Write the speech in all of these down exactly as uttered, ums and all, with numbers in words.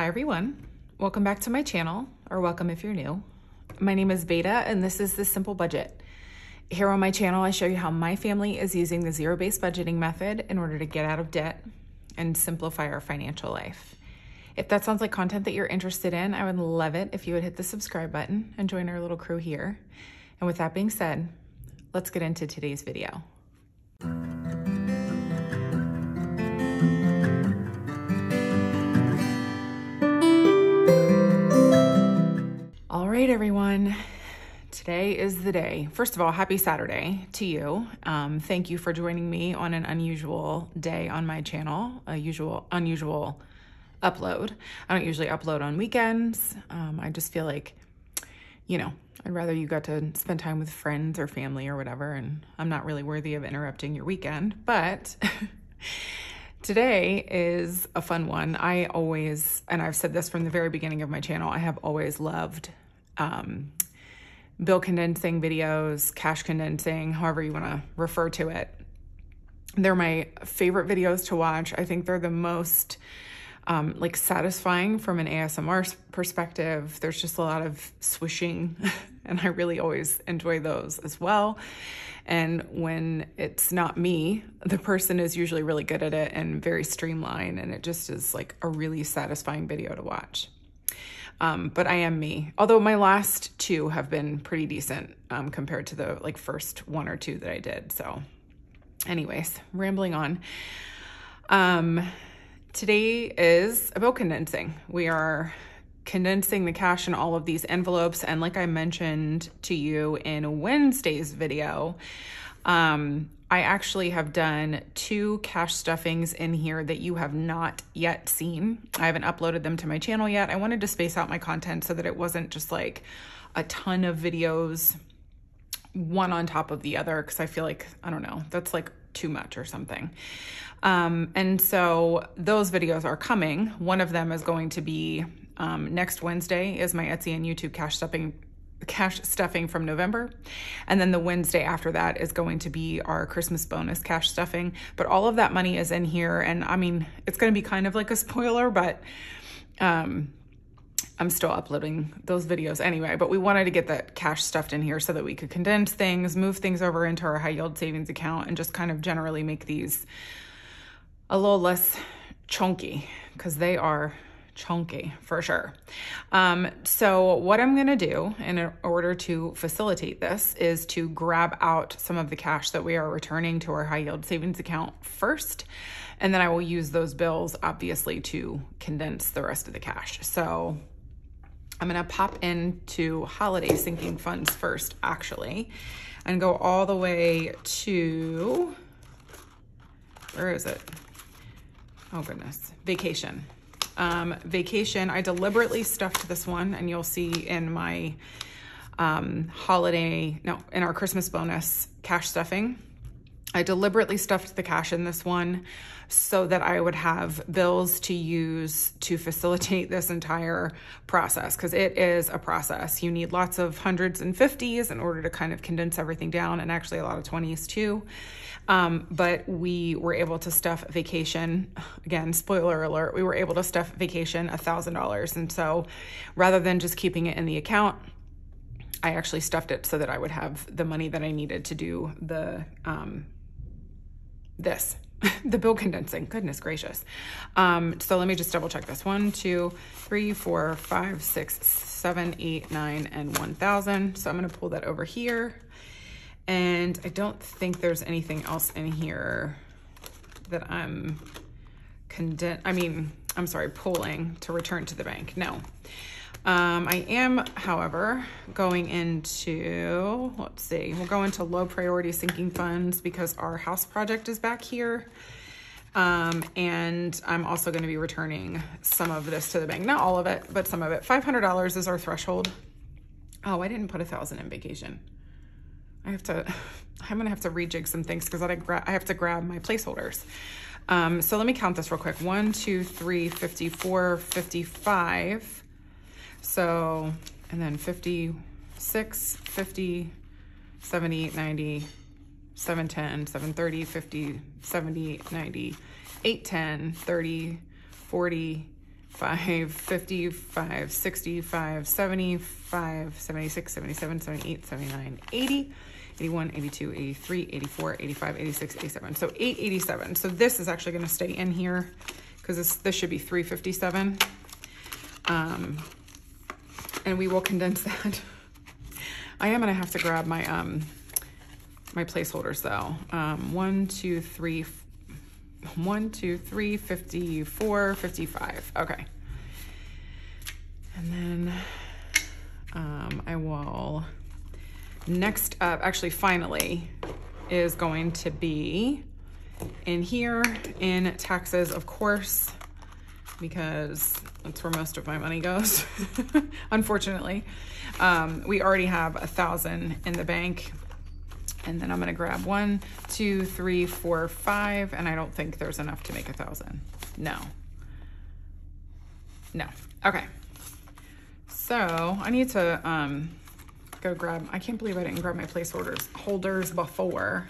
Hi everyone, welcome back to my channel, or welcome if you're new. My name is Veda and this is The Simple Budget. Here on my channel I show you how my family is using the zero-based budgeting method in order to get out of debt and simplify our financial life. If that sounds like content that you're interested in, I would love it if you would hit the subscribe button and join our little crew here. And with that being said, let's get into today's video. All right, everyone, today is the day. First of all, happy Saturday to you. Um, thank you for joining me on an unusual day on my channel, a usual, unusual upload. I don't usually upload on weekends. Um, I just feel like, you know, I'd rather you got to spend time with friends or family or whatever, and I'm not really worthy of interrupting your weekend, but today is a fun one. I always, and I've said this from the very beginning of my channel, I have always loved Um, bill condensing videos, cash condensing, however you want to refer to it. They're my favorite videos to watch. I think they're the most um, like satisfying from an A S M R perspective. There's just a lot of swishing and I really always enjoy those as well. And when it's not me, the person is usually really good at it and very streamlined, and it just is like a really satisfying video to watch. Um, but I am me, although my last two have been pretty decent um, compared to the like first one or two that I did. So anyways, rambling on. Um, today is about condensing. We are condensing the cash in all of these envelopes. And like I mentioned to you in Wednesday's video, um, I actually have done two cash stuffings in here that you have not yet seen. I haven't uploaded them to my channel yet. I wanted to space out my content so that it wasn't just like a ton of videos, one on top of the other, because I feel like, I don't know, that's like too much or something. Um, and so those videos are coming. One of them is going to be um, next Wednesday is my Etsy and YouTube cash stuffing cash stuffing from November. And then the Wednesday after that is going to be our Christmas bonus cash stuffing. But all of that money is in here. And I mean, it's going to be kind of like a spoiler, but um, I'm still uploading those videos anyway. But we wanted to get that cash stuffed in here so that we could condense things, move things over into our high yield savings account, and just kind of generally make these a little less chunky, because they are chunky for sure. Um, so what I'm going to do in order to facilitate this is to grab out some of the cash that we are returning to our high yield savings account first. And then I will use those bills obviously to condense the rest of the cash. So I'm going to pop into holiday sinking funds first, actually, and go all the way to, where is it? Oh goodness. Vacation. Um, vacation. I deliberately stuffed this one, and you'll see in my um, holiday, no, in our Christmas bonus cash stuffing, I deliberately stuffed the cash in this one so that I would have bills to use to facilitate this entire process, because it is a process. You need lots of hundreds and fifties in order to kind of condense everything down, and actually a lot of twenties too. Um, but we were able to stuff vacation. Again, spoiler alert, we were able to stuff vacation one thousand dollars. And so rather than just keeping it in the account, I actually stuffed it so that I would have the money that I needed to do the, um, this, the bill condensing, goodness gracious. Um, so let me just double check this. One, two, three, four, five, six, seven, eight, nine, and one thousand. So I'm going to pull that over here. And I don't think there's anything else in here that I'm conden- I mean, I'm sorry, pulling to return to the bank. No, um, I am, however, going into, let's see, we'll go into low priority sinking funds because our house project is back here. Um, and I'm also going to be returning some of this to the bank, not all of it, but some of it. five hundred dollars is our threshold. Oh, I didn't put a thousand in vacation. I have to, I'm going to have to rejig some things because I, I have to grab my placeholders. Um, so let me count this real quick. One, two, three, fifty-four, fifty-five. So, and then fifty-six, fifty, seventy, ninety, seven ten, seven thirty, fifty, seventy, ninety, eight ten, thirty, forty, fifty-five, sixty-five, seventy-five, seventy-six, seventy-seven, seventy-eight, seventy-nine, eighty, eighty-one, eighty-two, eighty-three, eighty-four, eighty-five, eighty-six, eighty-seven. So eight eighty-seven. So this is actually going to stay in here because this, this should be three fifty-seven. Um, and we will condense that. I am going to have to grab my, um, my placeholders though. Um, one, two, three, one, two, three, fifty-four, fifty-five. Okay. And then, um, I will, next up, actually finally, is going to be in here in taxes, of course, because that's where most of my money goes, unfortunately. Um, we already have a thousand in the bank. And then I'm gonna grab one, two, three, four, five, and I don't think there's enough to make a thousand. No, no, okay. So I need to um, go grab, I can't believe I didn't grab my placeholders holders before.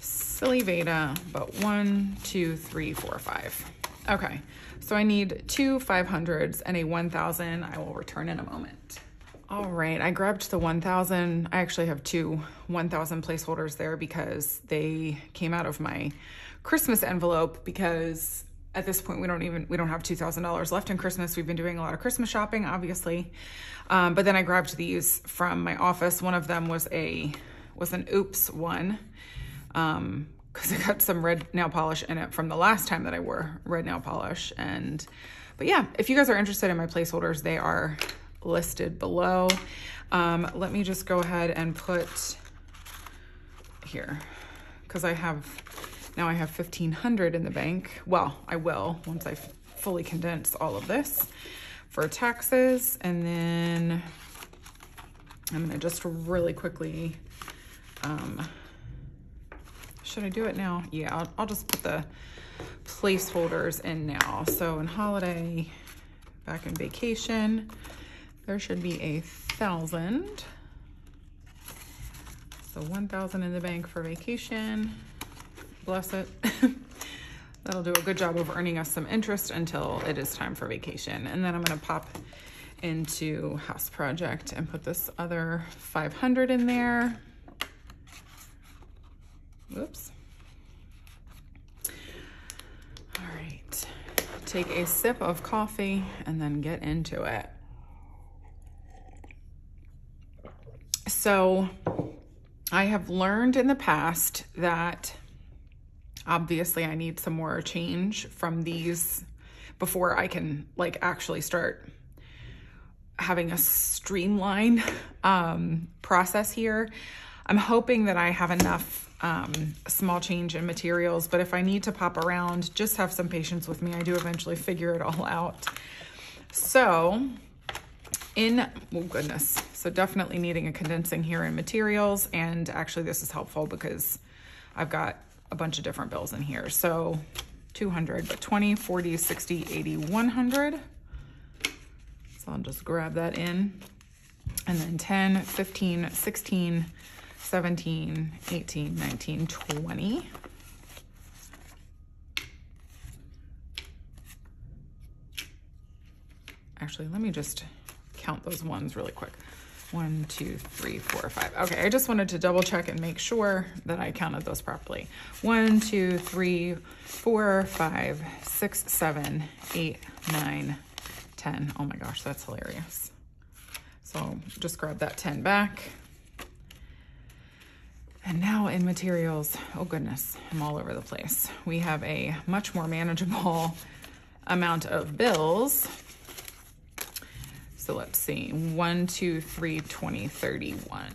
Silly Veda, but one, two, three, four, five. Okay, so I need two five hundreds and a one thousand. I will return in a moment. All right, I grabbed the one thousand. I actually have two one thousand placeholders there because they came out of my Christmas envelope, because at this point we don't even, we don't have two thousand dollars left in Christmas. We've been doing a lot of Christmas shopping, obviously. Um, but then I grabbed these from my office. One of them was a, was an oops one. Um, cause I got some red nail polish in it from the last time that I wore red nail polish. And, but yeah, if you guys are interested in my placeholders, they are listed below. Um, let me just go ahead and put here, because I have, now I have fifteen hundred in the bank. Well, I will once I fully condense all of this for taxes. And then I'm gonna just really quickly, um, should I do it now? Yeah, I'll, I'll just put the placeholders in now. So in holiday, back in vacation, there should be a thousand. So one thousand in the bank for vacation. Bless it. That'll do a good job of earning us some interest until it is time for vacation. And then I'm gonna pop into house project and put this other five hundred in there. Whoops. All right, take a sip of coffee and then get into it. So I have learned in the past that obviously I need some more change from these before I can like actually start having a streamlined um, process here. I'm hoping that I have enough um, small change in materials, but if I need to pop around, just have some patience with me. I do eventually figure it all out. So in, oh goodness. So definitely needing a condensing here in materials. And actually this is helpful because I've got a bunch of different bills in here. So two hundred, but twenty, forty, sixty, eighty, one hundred. So I'll just grab that in. And then ten, fifteen, sixteen, seventeen, eighteen, nineteen, twenty. Actually, let me just count those ones really quick. One, two, three, four, five. Okay, I just wanted to double check and make sure that I counted those properly. One, two, three, four, five, six, seven, eight, nine, ten. Oh my gosh, that's hilarious. So just grab that ten back. And now in materials, oh goodness, I'm all over the place. We have a much more manageable amount of bills. So let's see, one, two, three, twenty, thirty-one.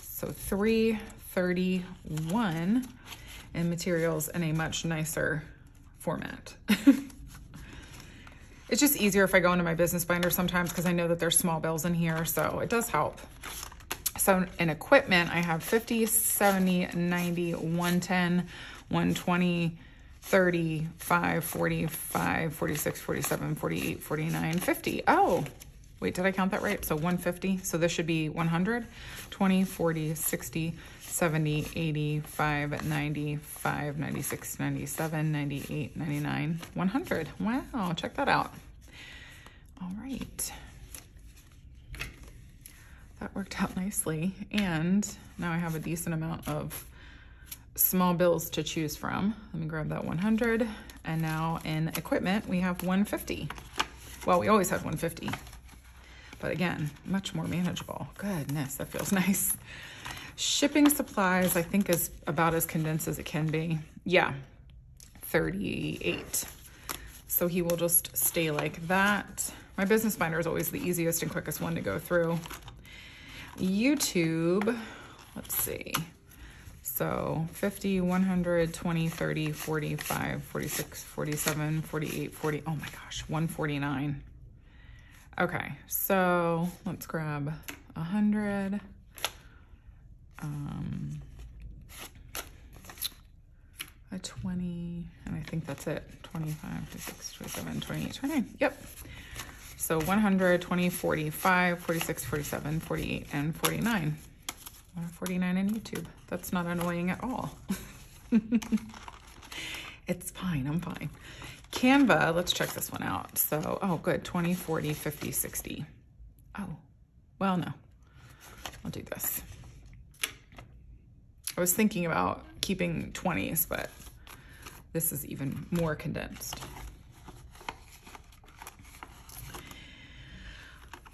So three thirty-one in materials in a much nicer format. It's just easier if I go into my business binder sometimes because I know that there's small bills in here, so it does help. So in equipment, I have fifty, seventy, ninety, one ten, one twenty, thirty, five, forty-five, forty-six, forty-seven, forty-eight, forty-nine, fifty. Oh. Wait, did I count that right? So one fifty, so this should be one hundred, twenty, forty, sixty, seventy, eighty, five, ninety, five, ninety-six, ninety-seven, ninety-eight, ninety-nine, one hundred. Wow, check that out. All right. That worked out nicely. And now I have a decent amount of small bills to choose from. Let me grab that one hundred. And now in equipment, we have one fifty. Well, we always had one fifty, but again, much more manageable. Goodness, that feels nice. Shipping supplies, I think, is about as condensed as it can be. Yeah, thirty-eight. So he will just stay like that. My business binder is always the easiest and quickest one to go through. YouTube, let's see. So fifty, one hundred, twenty, thirty, forty-five, forty-six, forty-seven, forty-eight, forty. Oh my gosh, one forty-nine. Okay, so let's grab one hundred. Um, a twenty, and I think that's it. twenty-five, twenty-six, twenty-seven, twenty-eight, twenty-nine. Yep. So one hundred, twenty, forty-five, forty-six, forty-seven, forty-eight, and forty-nine. one forty-nine in YouTube. That's not annoying at all. It's fine. I'm fine. Canva, let's check this one out. So, oh, good. twenty, forty, fifty, sixty. Oh, well, no. I'll do this. I was thinking about keeping twenties, but this is even more condensed.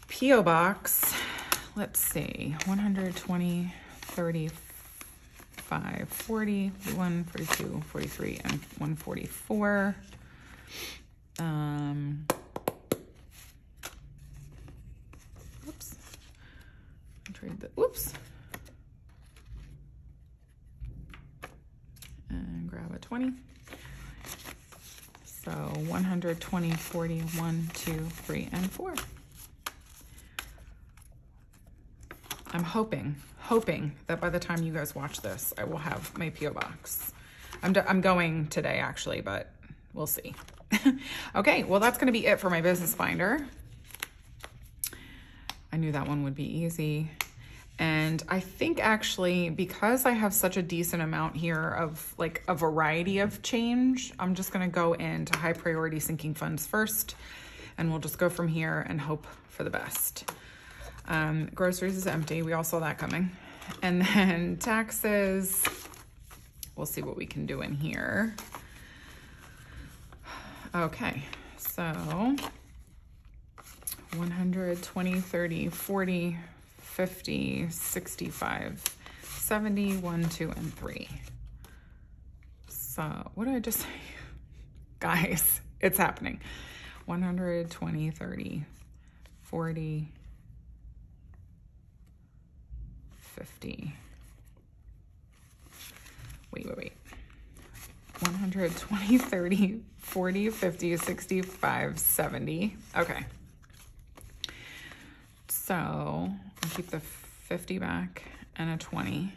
P O box, let's see, one hundred, twenty, thirty-five, forty, forty-one, forty-two, forty-three, and one forty-four. Um, oops. I trade the, oops. And grab a twenty. So one hundred, twenty, forty, one, two, three, and four. I'm hoping, hoping that by the time you guys watch this, I will have my P O box. I'm, d I'm going today actually, but we'll see. Okay, well that's gonna be it for my business binder. I knew that one would be easy. And I think actually, because I have such a decent amount here of like a variety of change, I'm just gonna go into high priority sinking funds first, and we'll just go from here and hope for the best. Um, groceries is empty. We all saw that coming. And then taxes, we'll see what we can do in here. Okay, so one hundred, twenty, thirty, forty, fifty, sixty-five, seventy, one, two, and three. So what did I just say? Guys, it's happening. one hundred, twenty, thirty, forty, fifty. Wait, wait, wait. one hundred, twenty, thirty, forty, fifty, sixty-five, seventy. Okay. So I'll keep the fifty back and a twenty,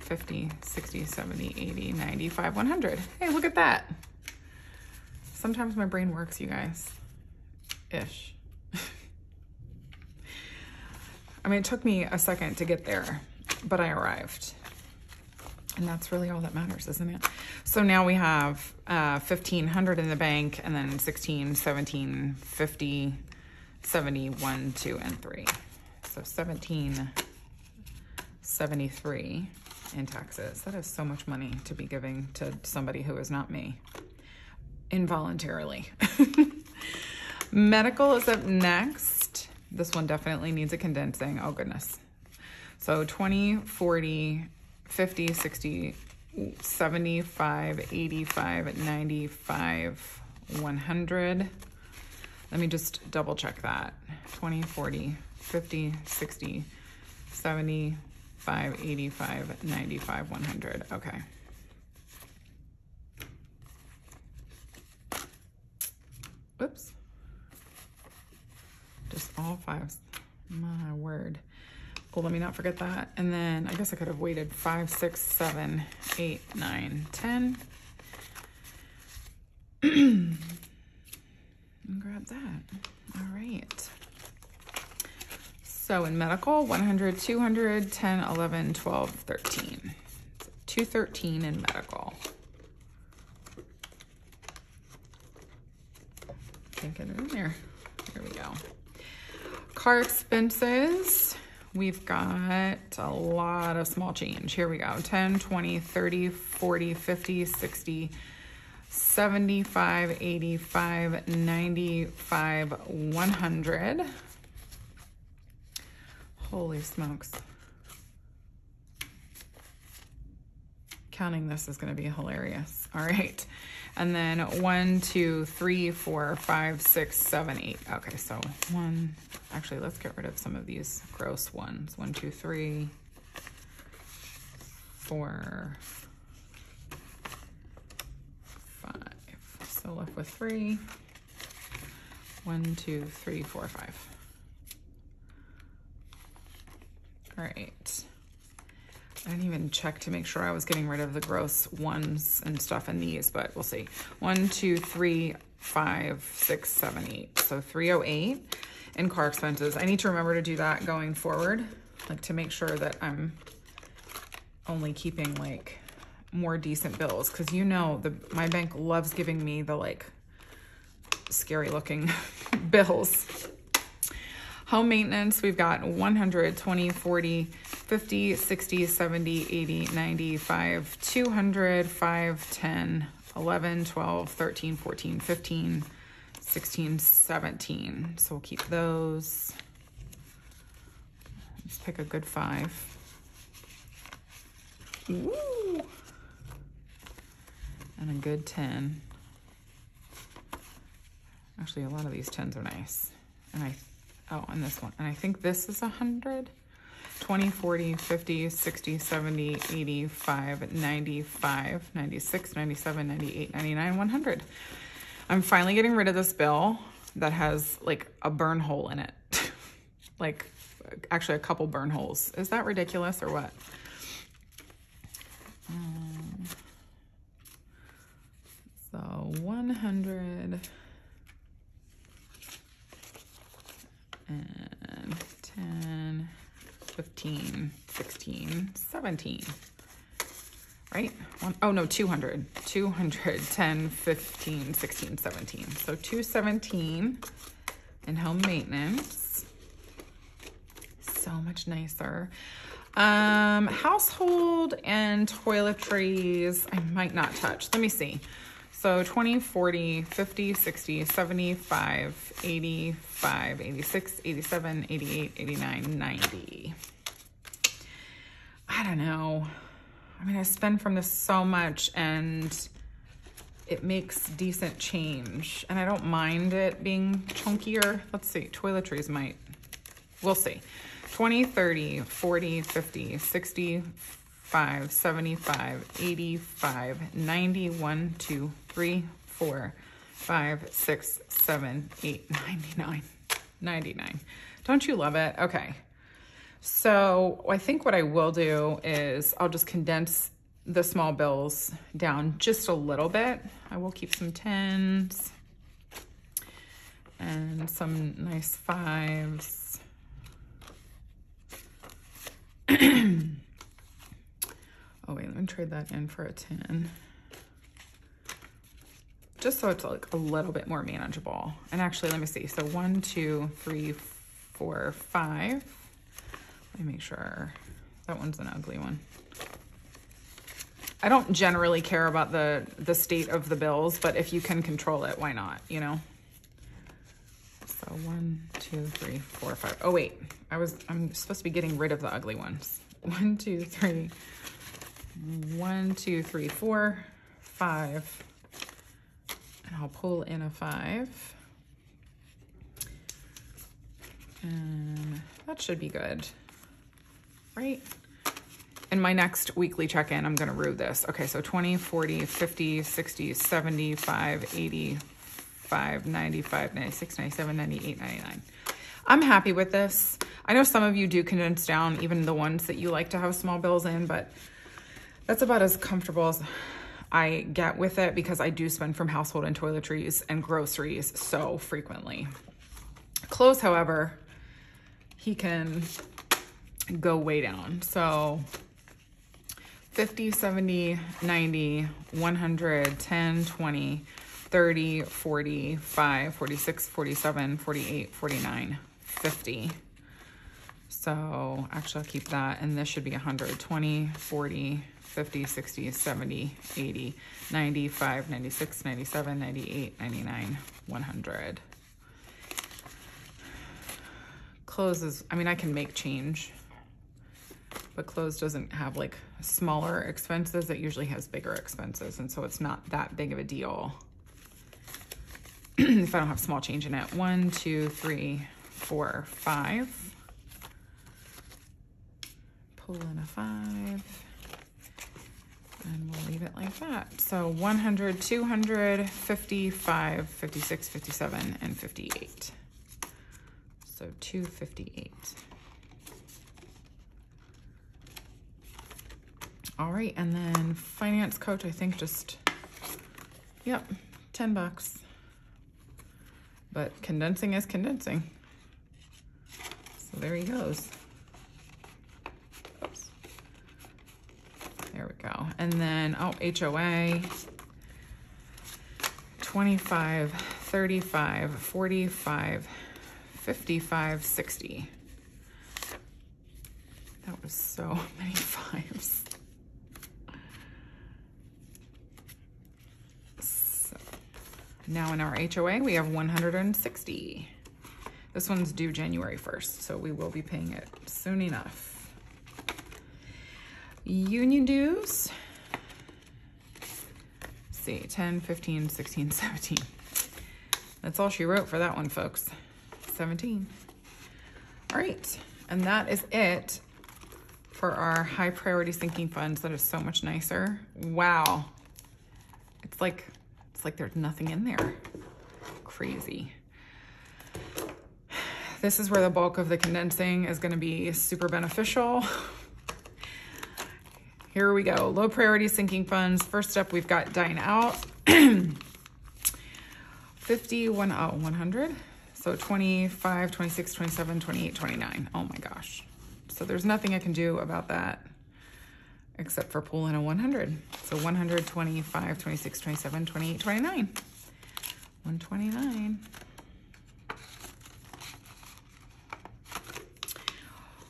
fifty, sixty, seventy, eighty, ninety-five, one hundred. Hey, look at that. Sometimes my brain works, you guys. Ish. I mean, it took me a second to get there, but I arrived. And that's really all that matters, isn't it? So now we have uh, fifteen hundred in the bank, and then sixteen, seventeen, fifty, seventy, one, two, and three. So seventeen seventy-three in taxes. That is so much money to be giving to somebody who is not me, involuntarily. Medical is up next. This one definitely needs a condensing. Oh, goodness. So twenty, forty, fifty, sixty, seventy-five, eighty-five, ninety-five, one hundred. Let me just double check that. twenty, forty, fifty, sixty, seventy-five, eighty-five, ninety-five, one hundred. Okay. Whoops. Just all fives. My word. Well, let me not forget that. And then I guess I could have waited five, six, seven, eight, nine, ten. And grab that. All right. So in medical, one hundred, two hundred, ten, eleven, twelve, thirteen. So two thirteen in medical. Can't get it in there. Here we go. car expenses, we've got a lot of small change. Here we go. ten, twenty, thirty, forty, fifty, sixty, seventy-five, eighty-five, ninety-five, one hundred. Holy smokes. Counting this is going to be hilarious. All right. And then one, two, three, four, five, six, seven, eight. Okay. So one, actually, let's get rid of some of these gross ones. One, two, three, four, five. So left with three. One, two, three, four, five. All right. I didn't even check to make sure I was getting rid of the gross ones and stuff in these, but we'll see. One, two, three, five, six, seven, eight. So three oh eight in car expenses. I need to remember to do that going forward, like to make sure that I'm only keeping like more decent bills. Cause you know, the my bank loves giving me the like scary looking bills. Home maintenance, we've got one hundred, twenty, forty, fifty, sixty, seventy, eighty, ninety, five, two hundred, five, ten, eleven, twelve, thirteen, fourteen, fifteen, sixteen, seventeen. So we'll keep those. Let's pick a good five. Ooh. And a good ten. Actually, a lot of these tens are nice. And I Oh, and this one. And I think this is one hundred. twenty, forty, fifty, sixty, seventy, eighty-five, ninety-five, ninety-six, ninety-seven, ninety-eight, ninety-nine, one hundred. I'm finally getting rid of this bill that has like a burn hole in it. Like actually a couple burn holes. Is that ridiculous or what? Um, so one hundred. And ten, fifteen, sixteen, seventeen, right? One, oh no, two hundred, two hundred, ten, fifteen, sixteen, seventeen. So two seventeen in home maintenance. So much nicer. Um, household and toiletries, I might not touch. Let me see. So twenty, forty, fifty, sixty, seventy-five, eighty-five, eighty-six, eighty-seven, eighty-eight, eighty-nine, ninety. I don't know. I mean, I spend from this so much and it makes decent change and I don't mind it being chunkier. Let's see, toiletries might, we'll see. twenty, thirty, forty, fifty, sixty, five, seventy-five, eighty-five, ninety, one, two, three, four, five, six, seven, eight, ninety-nine. Don't you love it? Okay. So I think what I will do is I'll just condense the small bills down just a little bit. I will keep some tens and some nice fives. Oh wait, let me trade that in for a ten. Just so it's like a little bit more manageable. And actually, let me see. So one, two, three, four, five. Let me make sure. That one's an ugly one. I don't generally care about the, the state of the bills, but if you can control it, why not, you know? So one, two, three, four, five. Oh wait, I was, I'm supposed to be getting rid of the ugly ones. One, two, three. One, two, three, four, five, and I'll pull in a five. And that should be good, right? In my next weekly check-in, I'm gonna rue this. Okay, so twenty, forty, fifty, sixty, seventy-five, eighty-five, ninety-five, ninety-six, ninety-seven, ninety-eight, ninety-nine. I'm happy with this. I know some of you do condense down even the ones that you like to have small bills in, but that's about as comfortable as I get with it because I do spend from household and toiletries and groceries so frequently. Clothes, however, he can go way down. So fifty, seventy, ninety, one hundred, ten, twenty, thirty, forty, five, forty-six, forty-seven, forty-eight, forty-nine, fifty. So actually I'll keep that, and this should be one hundred twenty, forty, fifty, sixty, seventy, eighty, ninety-five, ninety-six, ninety-seven, ninety-eight, ninety-nine, one hundred. Clothes is, I mean, I can make change, but clothes doesn't have like smaller expenses. It usually has bigger expenses, and so it's not that big of a deal if I don't have small change in it. One, two, three, four, five. Pull in a five, and we'll leave it like that. So one hundred, two hundred, fifty-five, fifty-six, fifty-seven, and fifty-eight. So two fifty-eight. All right, and then finance coach, I think just, yep, ten bucks. But condensing is condensing. So there he goes. Oops. There we go. And then, oh, H O A, twenty-five, thirty-five, forty-five, fifty-five, sixty. That was so many fives. So now in our H O A, we have one hundred sixty. This one's due January first, so we will be paying it soon enough. Union dues. Let's see, ten, fifteen, sixteen, seventeen. That's all she wrote for that one, folks. seventeen. All right, and that is it for our high priority sinking funds. That is so much nicer. Wow, it's like it's like there's nothing in there. Crazy. This is where the bulk of the condensing is going to be super beneficial. Here we go. Low priority sinking funds. First up, we've got dine out. fifty, one hundred. So twenty-five, twenty-six, twenty-seven, twenty-eight, twenty-nine. Oh my gosh. So there's nothing I can do about that except for pulling a one hundred. So one hundred, twenty-five, twenty-six, twenty-seven, twenty-eight, twenty-nine. one twenty-nine.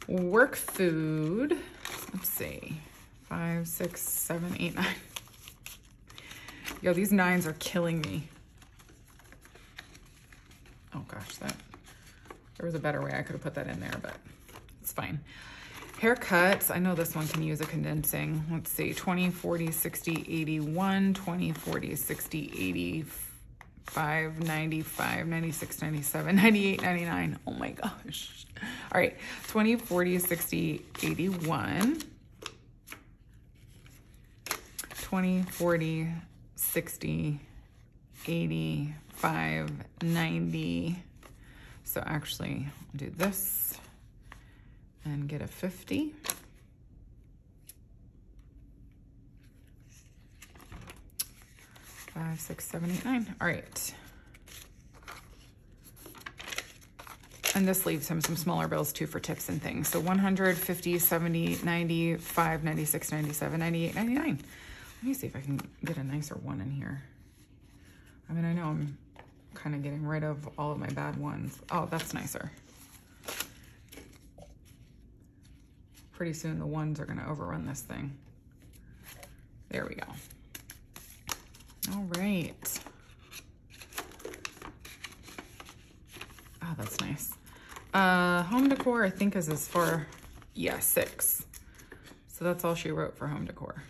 Work food. Let's see. five, six, seven, eight, nine. Yo, these nines are killing me. Oh gosh, that, there was a better way I could have put that in there, but it's fine. Haircuts, I know this one can use a condensing. Let's see, twenty, forty, sixty, eighty-one, twenty, forty, sixty, eighty-five, ninety-five, ninety-six, ninety-seven, ninety-eight, ninety-nine. Oh my gosh. All right, twenty, forty, sixty, eighty-one. twenty, forty, sixty, eighty-five, ninety. So actually I'll do this and get a fifty. five, six, seven, eight, nine. All right. And this leaves him some smaller bills too for tips and things. So one hundred, fifty, seventy, ninety-five, ninety-six, ninety-seven, ninety-eight, ninety-nine. Let me see if I can get a nicer one in here. I mean, I know I'm kind of getting rid of all of my bad ones. Oh, that's nicer. Pretty soon the ones are gonna overrun this thing. There we go. All right. Oh, that's nice. Uh, home decor, I think is as far, yeah, six. So that's all she wrote for home decor.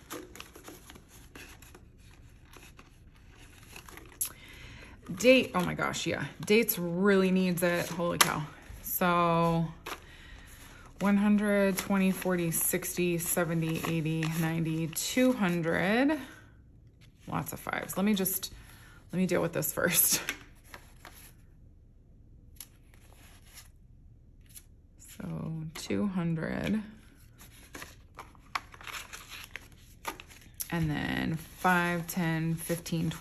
Date, oh my gosh, yeah. Dates really needs it, holy cow. So one hundred, twenty, forty, sixty, seventy, eighty, ninety, two hundred. Lots of fives. Let me just, let me deal with this first. So two hundred. And then five, ten, fifteen,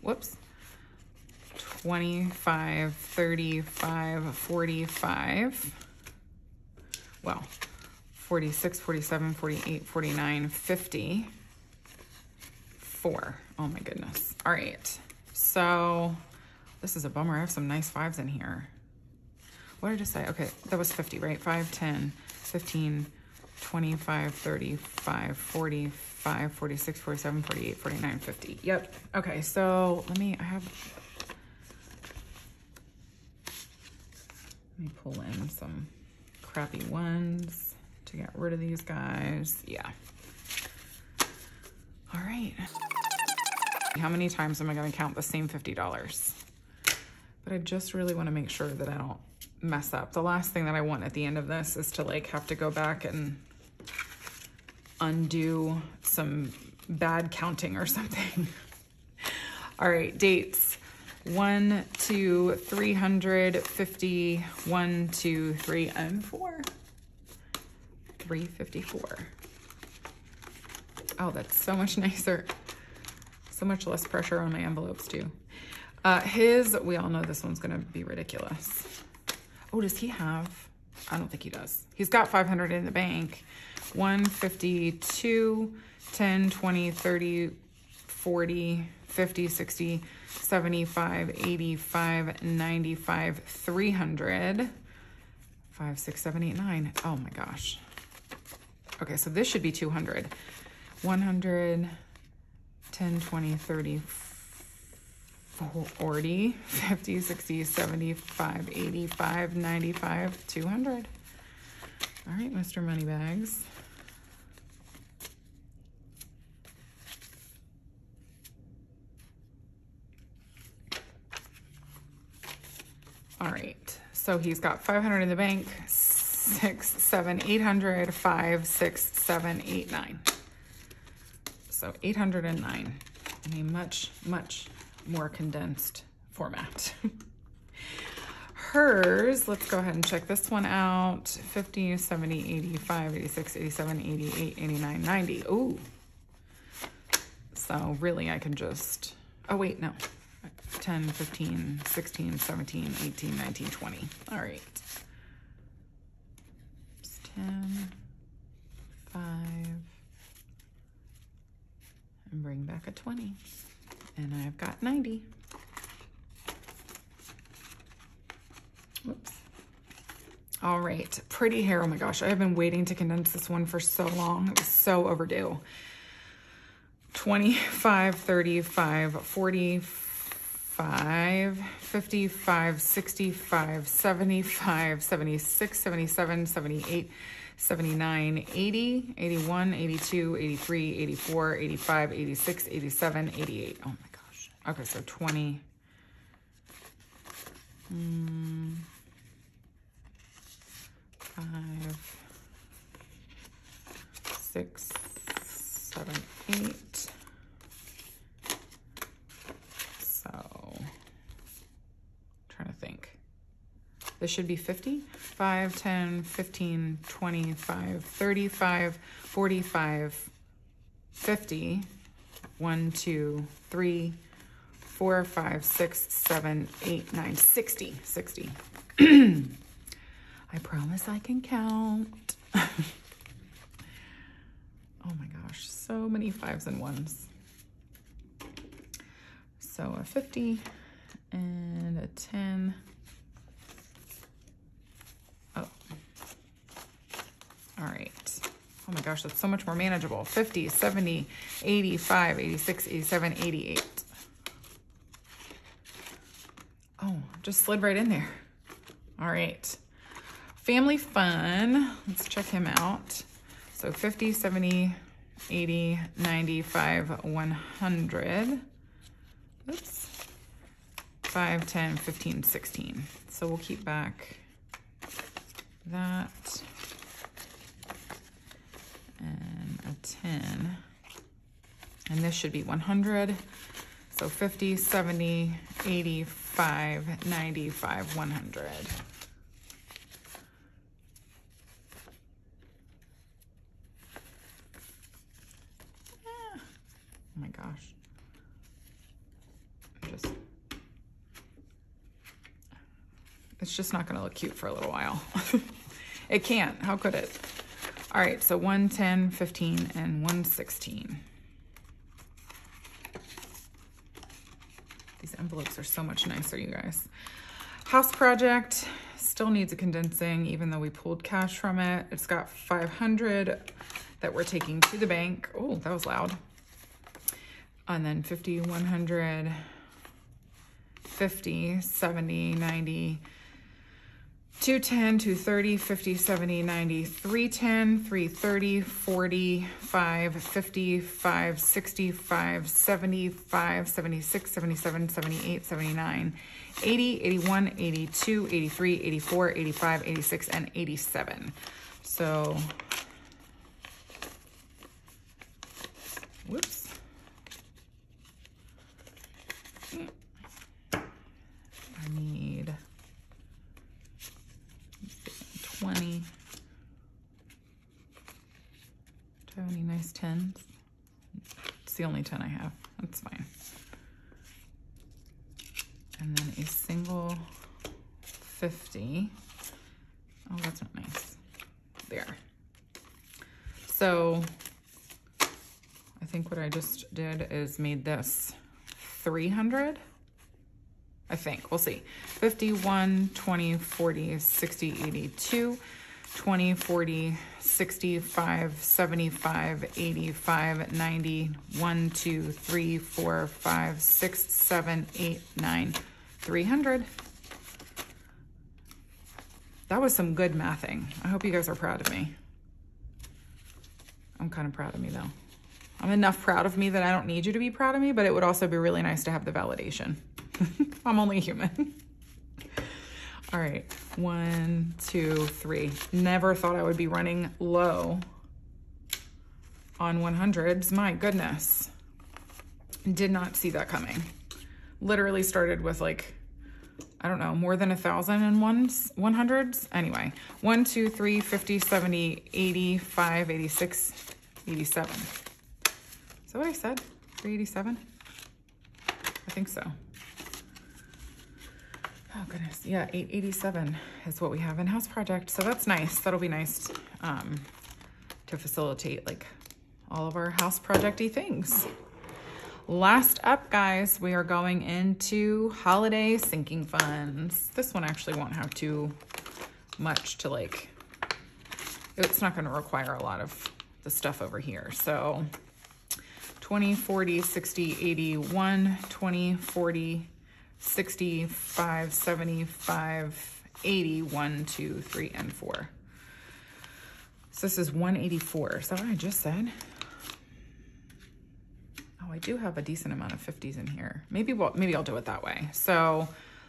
whoops. twenty-five, thirty-five, forty-five, well, forty-six, forty-seven, forty-eight, forty-nine, fifty, four. Oh my goodness. All right. So this is a bummer. I have some nice fives in here. What did I say? Okay, that was fifty, right? five, ten, fifteen, twenty-five, thirty-five, forty-five, forty-six, forty-seven, forty-eight, forty-nine, fifty. Yep. Okay, so let me, I have, let me pull in some crappy ones to get rid of these guys. Yeah. All right. How many times am I going to count the same fifty dollars? But I just really want to make sure that I don't mess up. The last thing that I want at the end of this is to like have to go back and undo some bad counting or something. All right, dates. one, two, three hundred fifty, one, two, three, and four. three fifty-four. Oh, that's so much nicer. So much less pressure on my envelopes too. Uh, his, we all know this one's gonna be ridiculous. Oh, does he have? I don't think he does. He's got five hundred in the bank. one fifty-two, ten, twenty, thirty, forty, fifty, sixty, seventy-five, eighty-five, ninety-five, three hundred. five, six, seven, eight, nine. Oh my gosh. Okay, so this should be two hundred. one hundred, ten, twenty, thirty, forty, fifty, sixty, seventy-five, eighty-five, ninety-five, two hundred. All right, Mister Moneybags. All right, so he's got five hundred in the bank, six, seven, eight hundred, five, six, seven, eight, nine. So eight hundred and nine in a much, much more condensed format. Hers, let's go ahead and check this one out. fifty, seventy, eighty-five, eighty-six, eighty-seven, eighty-eight, eighty-nine, ninety. Ooh. So really I can just, oh wait, no. ten, fifteen, sixteen, seventeen, eighteen, nineteen, twenty. All right. It's ten, five, and bring back a twenty. And I've got ninety. Whoops. All right, pretty hair. Oh my gosh, I have been waiting to condense this one for so long. It was so overdue. twenty-five, thirty-five, forty, fifty-five, sixty-five, seventy-five, seventy-six, seventy-seven, seventy-eight, seventy-nine, eighty, eighty-one, eighty-two, eighty-three, eighty-four, eighty-five, eighty-six, eighty-seven, eighty-eight. Oh my gosh. Okay, so twenty. Mm, five, six, seven, eight. So, I'm trying to think. This should be fifty. five, ten, fifteen, twenty-five, thirty-five, forty-five, fifty. one, two, three, four, five, six, seven, eight, nine, sixty. sixty. I promise I can count. Oh my gosh, so many fives and ones. So a fifty and a ten. Oh, all right. Oh my gosh, that's so much more manageable. fifty, seventy, eighty-five, eighty-six, eighty-seven, eighty-eight. Oh, just slid right in there. All right. Family fun. Let's check him out. So fifty, seventy, eighty, ninety-five, one hundred. Oops. five, ten, fifteen, sixteen. So we'll keep back that. And a ten. And this should be one hundred. So fifty, seventy, eighty-five, ninety-five, one hundred. Ah, oh my gosh. Just, it's just not going to look cute for a little while. It can't. How could it? All right, so one, ten, fifteen, and one, sixteen. These envelopes are so much nicer, you guys. House project, still needs a condensing, even though we pulled cash from it. It's got five hundred that we're taking to the bank. Oh, that was loud. And then fifty, one hundred, fifty, seventy, ninety, two ten, two thirty, fifty, seventy, ninety, three ten, three thirty, forty, five, fifty-five, sixty-five, seventy-five, seventy-six, seventy-seven, seventy-eight, seventy-nine, eighty, eighty-one, eighty-two, eighty-three, eighty-four, eighty-five, eighty-six, and eighty-seven. So, whoops. I need twenty. Do I have any nice tens? It's the only ten I have. That's fine. And then a single fifty. Oh, that's not nice. There. So I think what I just did is made this three hundred. I think, we'll see. fifty, one, twenty, forty, sixty, eighty-two, twenty, forty, sixty-five, seventy-five, eighty-five, ninety, one, two, three, four, five, six, seven, eight, nine, three hundred. That was some good mathing. I hope you guys are proud of me. I'm kind of proud of me though. I'm enough proud of me that I don't need you to be proud of me, but it would also be really nice to have the validation. I'm only human. All right, one, two, three. Never thought I would be running low on hundreds. My goodness. Did not see that coming. Literally started with like, I don't know, more than a thousand and ones, hundreds. Anyway, one, two, three, fifty, seventy, eighty-five, eighty-six, eighty-seven. Is that what I said? three eighty-seven? I think so. Oh goodness, yeah, eight eighty-seven is what we have in house project. So that's nice, that'll be nice um, to facilitate like all of our house project-y things. Last up guys, we are going into holiday sinking funds. This one actually won't have too much to like, it's not gonna require a lot of the stuff over here. So twenty, forty, sixty, eighty, one, twenty, forty, sixty-five, seventy-five, eighty, one, two, three, and four. So this is one eighty-four. Is that what I just said? Oh, I do have a decent amount of fifties in here. Maybe we'll, maybe I'll do it that way. So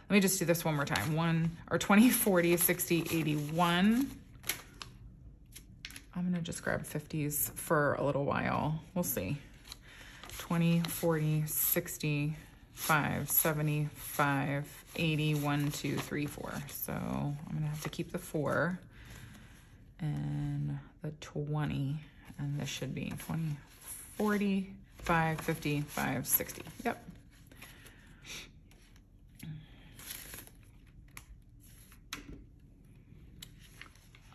let me just do this one more time. One or twenty, forty, sixty, eighty, one. I'm gonna just grab fifties for a little while. We'll see. twenty, forty, sixty, five, seventy-five, eighty, one, two, three, four. So I'm gonna have to keep the four and the twenty, and this should be twenty, forty, five, fifty, five, sixty. Yep.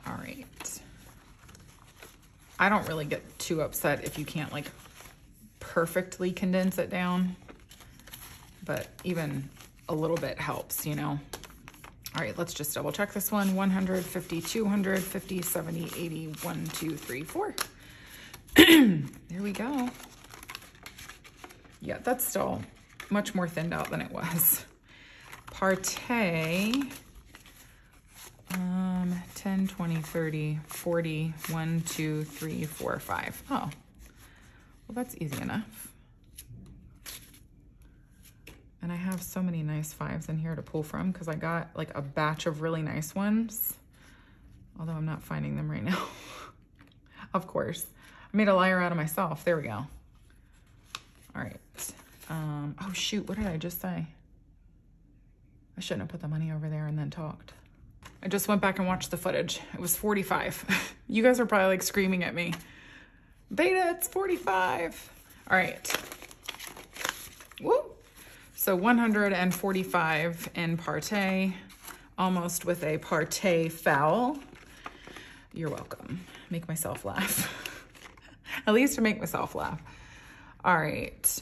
All right. I don't really get too upset if you can't like perfectly condense it down, but even a little bit helps, you know? All right, let's just double check this one. one hundred, fifty, two hundred, fifty, seventy, eighty, one, two, three, four. There we go. Yeah, that's still much more thinned out than it was. Partay, um, ten, twenty, thirty, forty, one, two, three, four, five. Oh, well, that's easy enough. And I have so many nice fives in here to pull from because I got like a batch of really nice ones. Although I'm not finding them right now. Of course. I made a liar out of myself. There we go. All right. Um, oh shoot, what did I just say? I shouldn't have put the money over there and then talked. I just went back and watched the footage. It was forty-five. You guys are probably like screaming at me. Veda, it's forty-five. All right. Whoop. So one hundred forty-five in partay, almost with a partay foul. You're welcome. Make myself laugh. At least to make myself laugh. All right.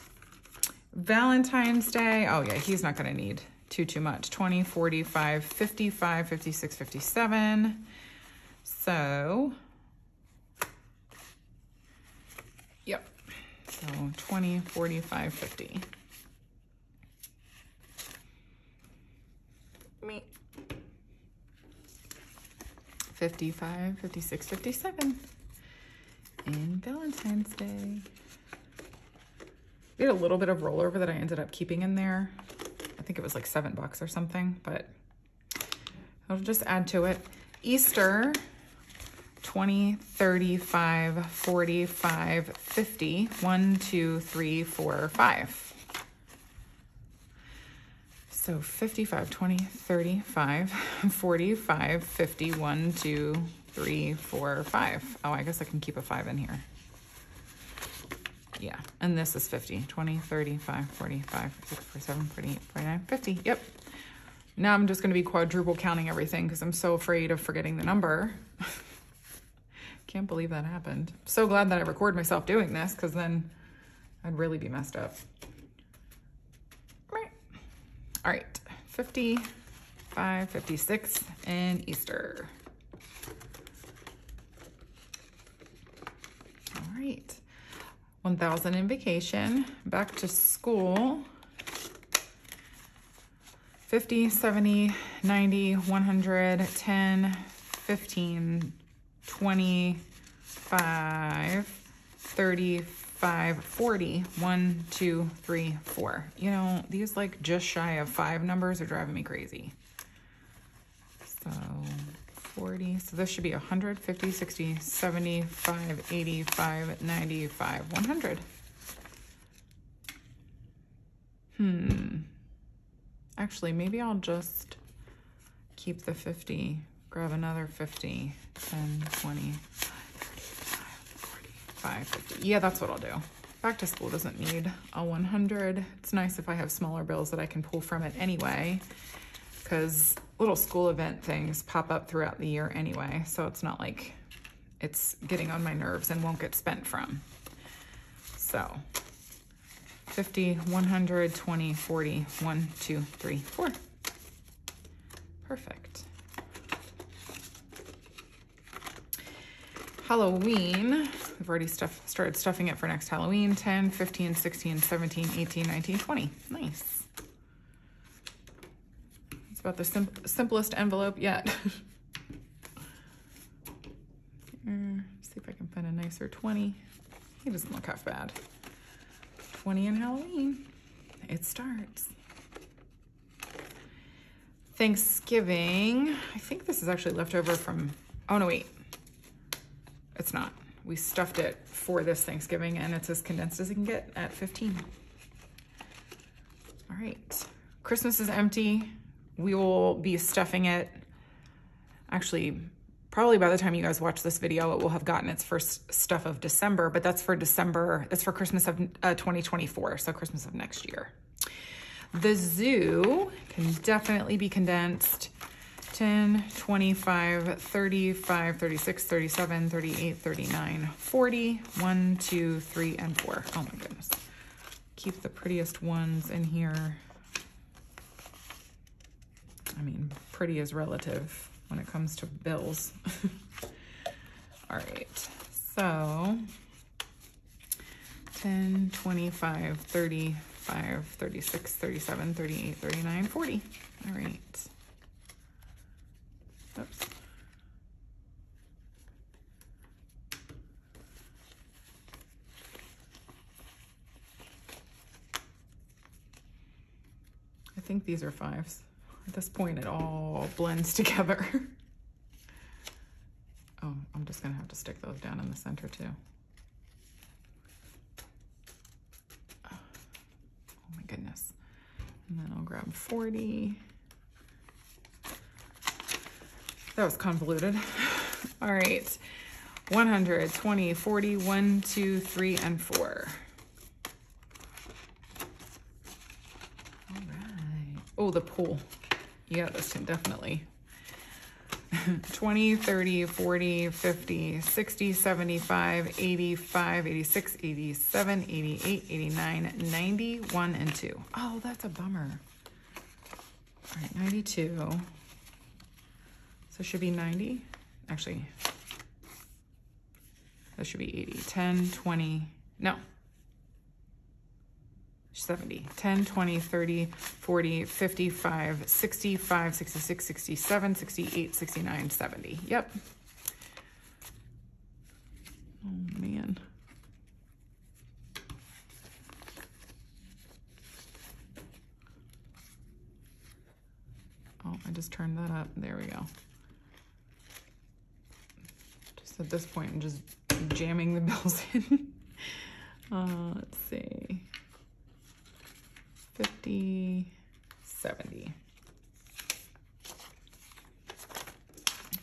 Valentine's Day. Oh yeah, he's not gonna need too, too much. twenty, forty-five, fifty-five, fifty-six, fifty-seven. So, yep. So twenty, forty-five, fifty. Me. fifty-five, fifty-six, fifty-seven. And Valentine's Day. We had a little bit of rollover that I ended up keeping in there. I think it was like seven bucks or something, but I'll just add to it. Easter, twenty, thirty-five, forty-five, fifty. one, two, three, four, five. So fifty-five, twenty, thirty-five, forty-five, fifty. one, two, three, four, five. Oh, I guess I can keep a five in here. Yeah, and this is fifty. twenty, thirty-five, forty-five, fifty-four, seven, forty-eight, forty-nine, fifty. Yep. Now I'm just going to be quadruple counting everything because I'm so afraid of forgetting the number. Can't believe that happened. So glad that I record myself doing this because then I'd really be messed up. All right. All right. fifty-five, fifty-six, and Easter. All right. one thousand in vacation, back to school, fifty, seventy, ninety, one hundred, ten, fifteen, twenty-five, thirty-five, forty, one, two, three, four. You know, these like just shy of five numbers are driving me crazy. So forty, so this should be one hundred, fifty, sixty, seventy, five, eighty-five, ninety-five, one hundred. Hmm. Actually, maybe I'll just keep the fifty, grab another fifty, ten, twenty, thirty-five, forty-five, fifty. Yeah, that's what I'll do. Back to school doesn't need a one hundred. It's nice if I have smaller bills that I can pull from it anyway, because little school event things pop up throughout the year anyway, so it's not like it's getting on my nerves and won't get spent from. So fifty, one hundred, twenty, forty, one, two, three, four. Perfect. Halloween, we've already stuff, started stuffing it for next Halloween. ten, fifteen, sixteen, seventeen, eighteen, nineteen, twenty. Nice. It's about the sim simplest envelope yet. See if I can find a nicer twenty. He doesn't look half bad. twenty in Halloween. It starts. Thanksgiving. I think this is actually left over from, oh no, wait. It's not. We stuffed it for this Thanksgiving and it's as condensed as it can get at fifteen. All right. Christmas is empty. We will be stuffing it. Actually, probably by the time you guys watch this video, it will have gotten its first stuff of December, but that's for December, that's for Christmas of uh, twenty twenty-four, so Christmas of next year. The zoo can definitely be condensed. ten, twenty-five, thirty-five, thirty-six, thirty-seven, thirty-eight, thirty-nine, forty, one, two, three, and four. Oh my goodness. Keep the prettiest ones in here. I mean, pretty is relative when it comes to bills. All right, so ten, twenty-five, thirty-five, thirty-six, thirty-seven, thirty-eight, thirty-nine, forty. All right. Oops. I think these are fives. At this point, it all blends together. Oh, I'm just gonna have to stick those down in the center too. Oh my goodness. And then I'll grab forty. That was convoluted. All right, one hundred, twenty, forty, one, two, three, and four. All right, oh, the pool. Yeah, this can definitely. twenty, thirty, forty, fifty, sixty, seventy-five, eighty-five, eighty-six, eighty-seven, eighty-eight, eighty-nine, ninety, one, and two. Oh, that's a bummer. All right, ninety-two. So it should be ninety. Actually, that should be eighty. ten, twenty. No. seventy. ten, twenty, thirty, forty, fifty-five, sixty-five, sixty-six, sixty-seven, sixty-eight, sixty-nine, seventy. Yep. Oh, man. Oh, I just turned that up. There we go. Just at this point, I'm just jamming the bills in. uh, let's see. fifty, seventy.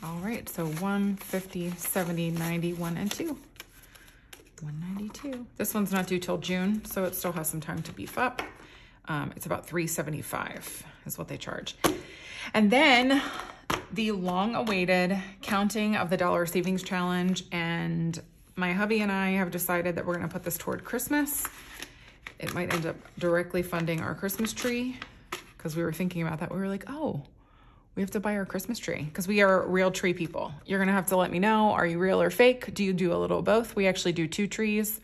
All right, so one, fifty, seventy, ninety, one and two. one ninety-two. This one's not due till June, so it still has some time to beef up. Um, it's about three seventy-five is what they charge. And then the long-awaited counting of the dollar savings challenge, and my hubby and I have decided that we're gonna put this toward Christmas. It might end up directly funding our Christmas tree, because we were thinking about that. We were like, oh, we have to buy our Christmas tree because we are real tree people. You're going to have to let me know, are you real or fake? Do you do a little of both? We actually do two trees.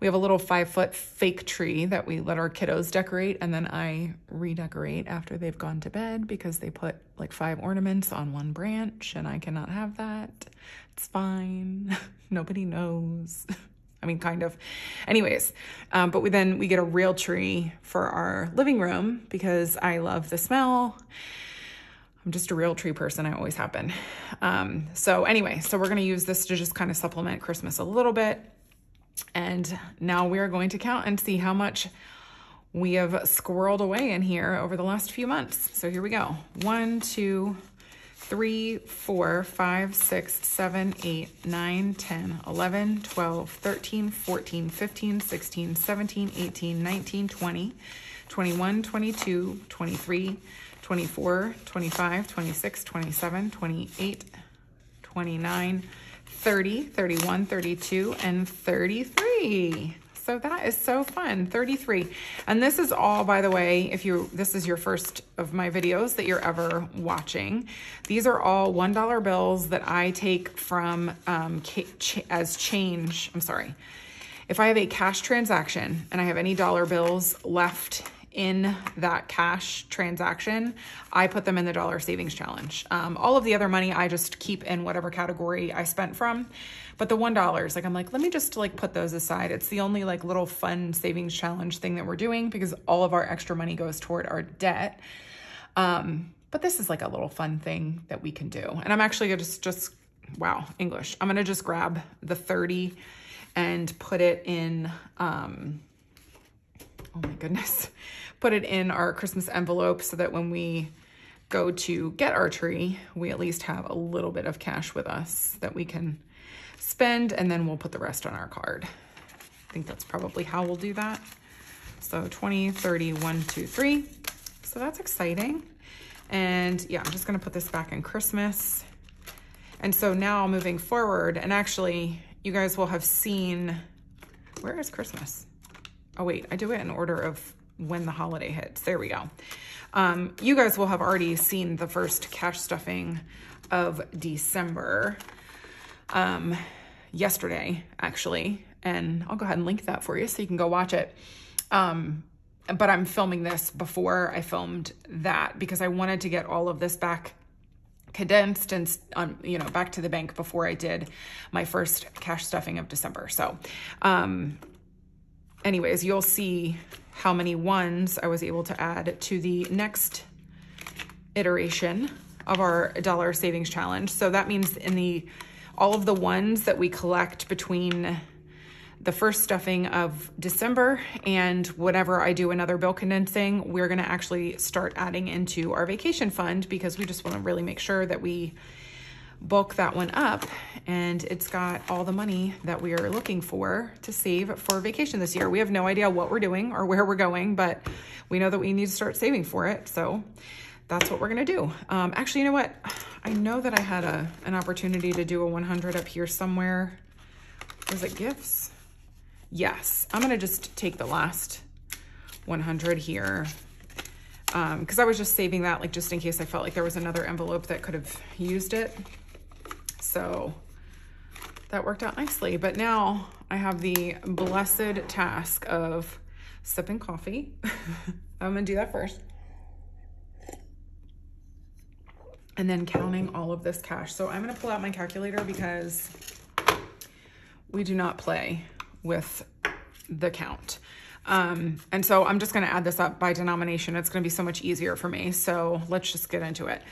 We have a little five foot fake tree that we let our kiddos decorate, and then I redecorate after they've gone to bed because they put like five ornaments on one branch and I cannot have that. It's fine. Nobody knows. I mean, kind of. Anyways, um, but we, then we get a real tree for our living room because I love the smell. I'm just a real tree person. I always have been. Um, so anyway, so we're going to use this to just kind of supplement Christmas a little bit. And now we are going to count and see how much we have squirreled away in here over the last few months. So here we go. One, two, three, four, five, six, seven, eight, nine, ten, eleven, twelve, thirteen, fourteen, fifteen, sixteen, seventeen, eighteen, nineteen, twenty, twenty-one, twenty-two, twenty-three, twenty-four, twenty-five, twenty-six, twenty-seven, twenty-eight, twenty-nine, thirty, thirty-one, thirty-two, and thirty-three. So that is so fun, thirty-three. And this is all, by the way, if you this is your first of my videos that you're ever watching. These are all one dollar bills that I take from um, as change. I'm sorry. If I have a cash transaction and I have any dollar bills left in that cash transaction, I put them in the dollar savings challenge. Um, all of the other money I just keep in whatever category I spent from, but the one dollar, like I'm like, let me just like put those aside. It's the only like little fun savings challenge thing that we're doing because all of our extra money goes toward our debt. Um, but this is like a little fun thing that we can do. And I'm actually gonna just, just wow, English. I'm gonna just grab the thirty and put it in, um, oh my goodness, put it in our Christmas envelope so that when we go to get our tree, we at least have a little bit of cash with us that we can spend, and then we'll put the rest on our card. I think that's probably how we'll do that. So twenty, thirty, one, two, three. So that's exciting. And yeah, I'm just gonna put this back in Christmas. And so now moving forward, and actually you guys will have seen, where is Christmas? Oh wait, I do it in order of when the holiday hits. There we go. Um, you guys will have already seen the first cash stuffing of December um, yesterday, actually. And I'll go ahead and link that for you so you can go watch it. Um, but I'm filming this before I filmed that because I wanted to get all of this back condensed and, um, you know, back to the bank before I did my first cash stuffing of December. So, um, anyways, you'll see how many ones I was able to add to the next iteration of our dollar savings challenge. So that means in the, all of the ones that we collect between the first stuffing of December and whenever I do another bill condensing, we're gonna actually start adding into our vacation fund because we just wanna really make sure that we bulk that one up and it's got all the money that we are looking for to save for vacation this year. We have no idea what we're doing or where we're going, but we know that we need to start saving for it. So that's what we're going to do. Um, actually, you know what? I know that I had a, an opportunity to do a one hundred up here somewhere. Was it gifts? Yes. I'm going to just take the last one hundred here um, 'cause I was just saving that, like just in case I felt like there was another envelope that could have used it. So that worked out nicely. But now I have the blessed task of sipping coffee. I'm gonna do that first. And then counting all of this cash. So I'm gonna pull out my calculator because we do not play with the count. Um, and so I'm just gonna add this up by denomination. It's gonna be so much easier for me. So let's just get into it.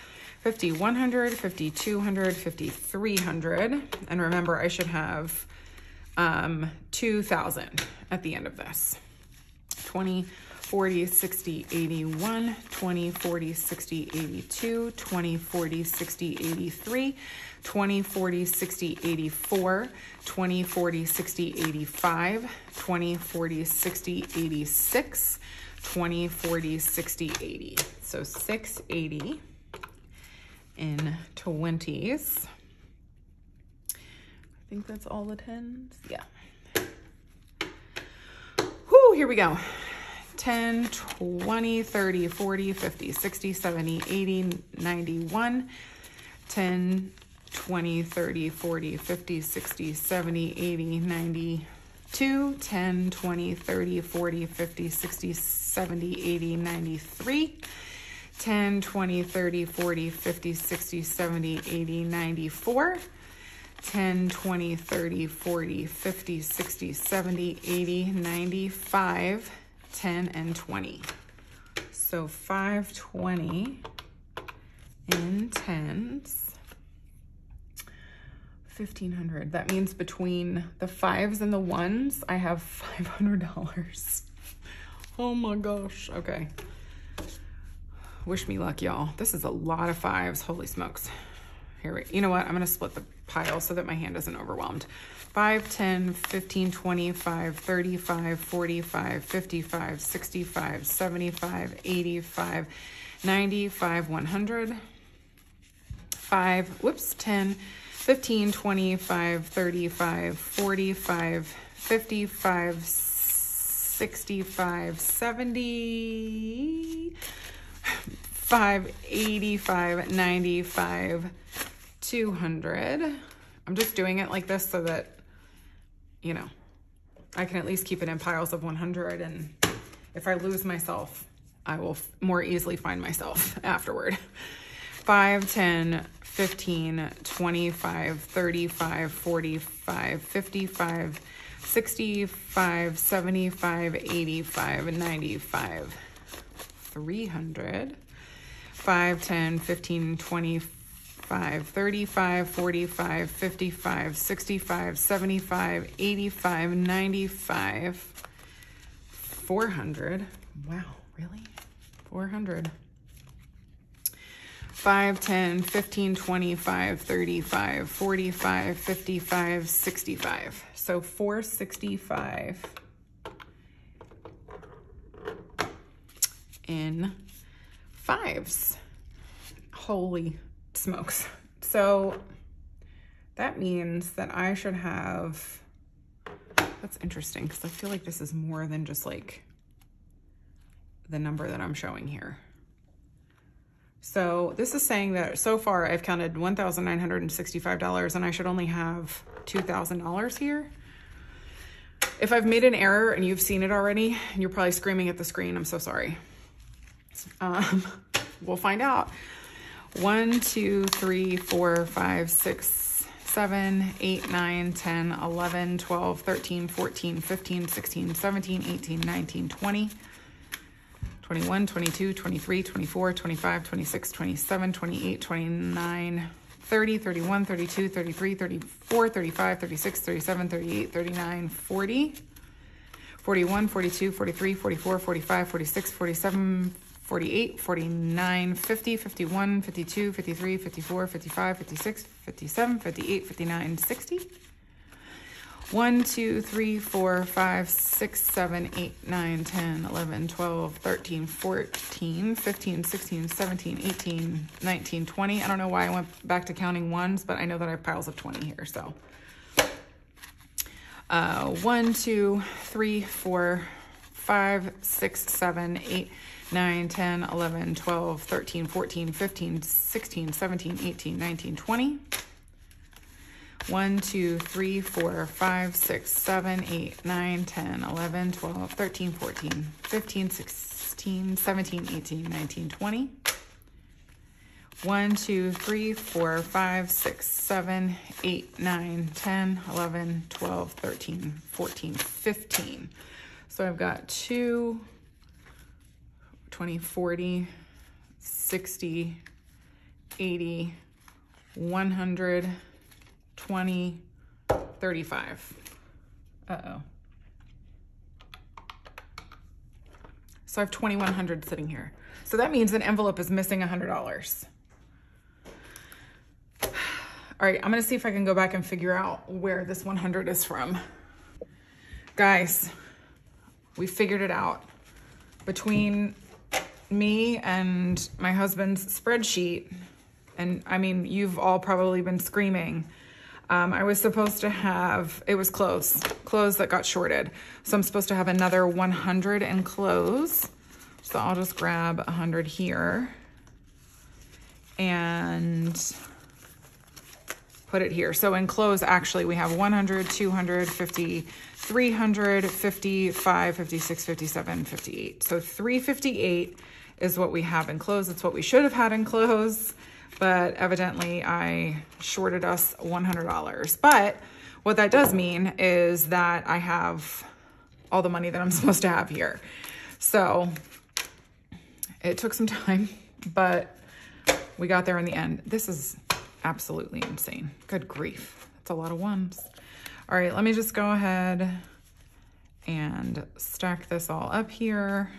fifty, one hundred, fifty, two hundred, fifty, three hundred. And remember, I should have um, two thousand at the end of this. twenty, forty, sixty, eighty-one, twenty, forty, sixty, eighty-two, twenty, forty, sixty, eighty-three, twenty, forty, sixty, eighty-four, twenty, forty, sixty, eighty-five, twenty, forty, sixty, eighty-six, twenty, forty, sixty, eighty. So six eighty in twenties. I think that's all the tens. Yeah. Whoo, here we go. ten, twenty, thirty, forty, fifty, sixty, seventy, eighty, ninety-one, ten, twenty, thirty, forty, fifty, sixty, seventy, eighty, ninety-two, ten, twenty, thirty, forty, fifty, sixty, seventy, eighty, ninety-three, ten, twenty, thirty, forty, fifty, sixty, seventy, eighty, ninety-four, ten, twenty, thirty, forty, fifty, sixty, seventy, eighty, ninety-five, ten and twenty. So five twenty in tens, fifteen hundred. That means between the fives and the ones, I have five hundred dollars. Oh my gosh. Okay. Wish me luck, y'all. This is a lot of fives. Holy smokes. Here we, you know what? I'm going to split the pile so that my hand isn't overwhelmed. five, ten, fifteen, twenty-five, thirty-five, forty-five, fifty-five, sixty-five, seventy-five, eighty-five, ninety-five, one hundred. five, whoops, ten, fifteen, twenty-five, thirty-five, forty-five, fifty-five, sixty-five, seventy-five, eighty-five, ninety-five, two hundred. I'm just doing it like this so that, you know, I can at least keep it in piles of one hundred, and if I lose myself, I will more easily find myself afterward. five, ten, fifteen, twenty-five, thirty-five, forty-five, fifty-five, sixty-five, seventy-five, eighty-five, ninety-five, three hundred. five, ten, fifteen, twenty-five, thirty-five, forty-five, fifty-five, sixty-five, seventy-five, eighty-five, ninety-five, four hundred. Wow, really? four hundred. five, ten, fifteen, twenty-five, thirty-five, forty-five, fifty-five, sixty-five. So four sixty-five in fives. Holy smokes. So that means that I should have, that's interesting because I feel like this is more than just like the number that I'm showing here. So this is saying that so far I've counted one thousand nine hundred sixty-five dollars and I should only have two thousand dollars here. If I've made an error and you've seen it already and you're probably screaming at the screen, I'm so sorry. Um, we'll find out. One, two, three, four, five, six, seven, eight, nine, ten, eleven, twelve, thirteen, fourteen, fifteen, sixteen, seventeen, eighteen, nineteen, twenty, twenty-one, twenty-two, twenty-three, twenty-four, twenty-five, twenty-six, twenty-seven, twenty-eight, twenty-nine, thirty, thirty-one, thirty-two, thirty-three, thirty-four, thirty-five, thirty-six, thirty-seven, thirty-eight, thirty-nine, forty, forty-one, forty-two, forty-three, forty-four, forty-five, forty-six, forty-seven, forty-eight, forty-nine, fifty, fifty-one, fifty-two, fifty-three, fifty-four, fifty-five, fifty-six, fifty-seven, fifty-eight, fifty-nine, sixty. one, two, three, four, five, six, seven, eight, nine, ten, eleven, twelve, thirteen, fourteen, fifteen, sixteen, seventeen, eighteen, nineteen, twenty. I don't know why I went back to counting ones, but I know that I have piles of twenty here, so. Uh, one, two, three, four, five, six, seven, eight, nine, ten, eleven, twelve, thirteen, fourteen, fifteen, sixteen, seventeen, eighteen, nineteen, twenty. one, two, three, four, five, six, seven, eight, nine, ten, eleven, twelve, thirteen, fourteen, fifteen, sixteen, seventeen, eighteen, nineteen, twenty. one, two, three, four, five, six, seven, eight, nine, ten, eleven, twelve, thirteen, fourteen, fifteen. So I've got two, twenty, forty, sixty, eighty, one hundred, twenty, thirty-five. Uh-oh. So I have twenty-one hundred sitting here. So that means an envelope is missing one hundred dollars. All right, I'm gonna see if I can go back and figure out where this one hundred is from. Guys, we figured it out. Between me and my husband's spreadsheet, and I mean, you've all probably been screaming. Um, I was supposed to have, it was clothes, clothes that got shorted. So I'm supposed to have another one hundred in clothes. So I'll just grab one hundred here and put it here. So in clothes, actually, we have one hundred, two hundred, fifty, three hundred, fifty-five, fifty-six, fifty-seven, fifty-eight. So three fifty-eight is what we have in clothes. It's what we should have had in clothes. But evidently I shorted us one hundred dollars. But what that does mean is that I have all the money that I'm supposed to have here. So it took some time, but we got there in the end. This is absolutely insane. Good grief. That's a lot of ones. All right, let me just go ahead and stack this all up here.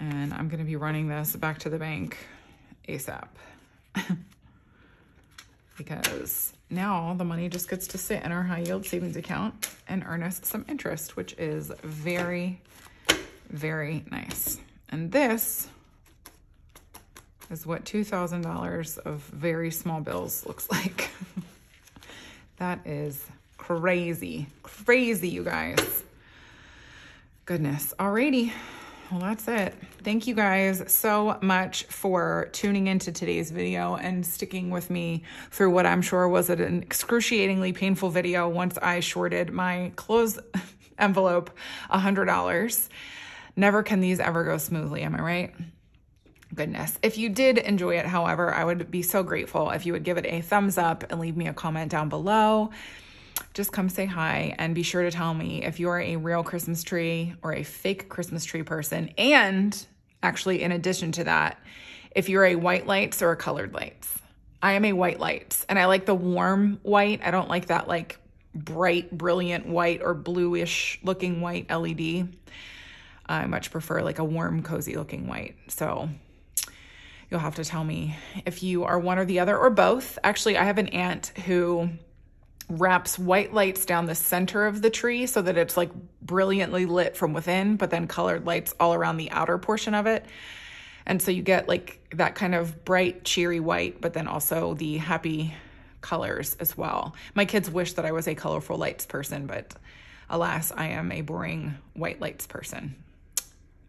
And I'm gonna be running this back to the bank ASAP because now the money just gets to sit in our high yield savings account and earn us some interest, which is very, very nice. And this is what two thousand dollars of very small bills looks like. That is crazy, crazy, you guys. Goodness, alrighty. Well, that's it. Thank you guys so much for tuning into today's video and sticking with me through what I'm sure was an excruciatingly painful video once I shorted my clothes envelope one hundred dollars. Never can these ever go smoothly, am I right? Goodness. If you did enjoy it, however, I would be so grateful if you would give it a thumbs up and leave me a comment down below. Just come say hi and be sure to tell me if you are a real Christmas tree or a fake Christmas tree person. And actually, in addition to that, if you're a white lights or a colored lights. I am a white lights and I like the warm white. I don't like that like bright, brilliant white or bluish looking white L E D. I much prefer like a warm, cozy looking white. So you'll have to tell me if you are one or the other or both. Actually, I have an aunt who wraps white lights down the center of the tree so that it's like brilliantly lit from within, but then colored lights all around the outer portion of it. And so you get like that kind of bright, cheery white, but then also the happy colors as well. My kids wish that I was a colorful lights person, but alas, I am a boring white lights person.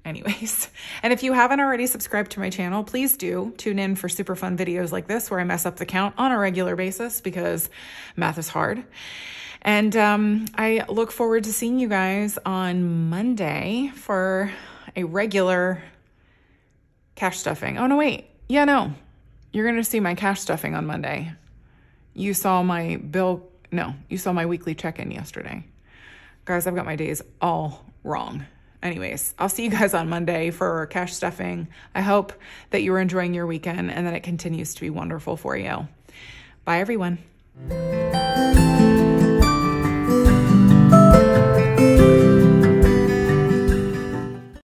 Anyways, and if you haven't already subscribed to my channel, please do tune in for super fun videos like this where I mess up the count on a regular basis because math is hard. And um, I look forward to seeing you guys on Monday for a regular cash stuffing. Oh, no, wait. Yeah, no. You're going to see my cash stuffing on Monday. You saw my bill. No, you saw my weekly check-in yesterday. Guys, I've got my days all wrong. Anyways, I'll see you guys on Monday for cash stuffing. I hope that you are enjoying your weekend and that it continues to be wonderful for you. Bye, everyone.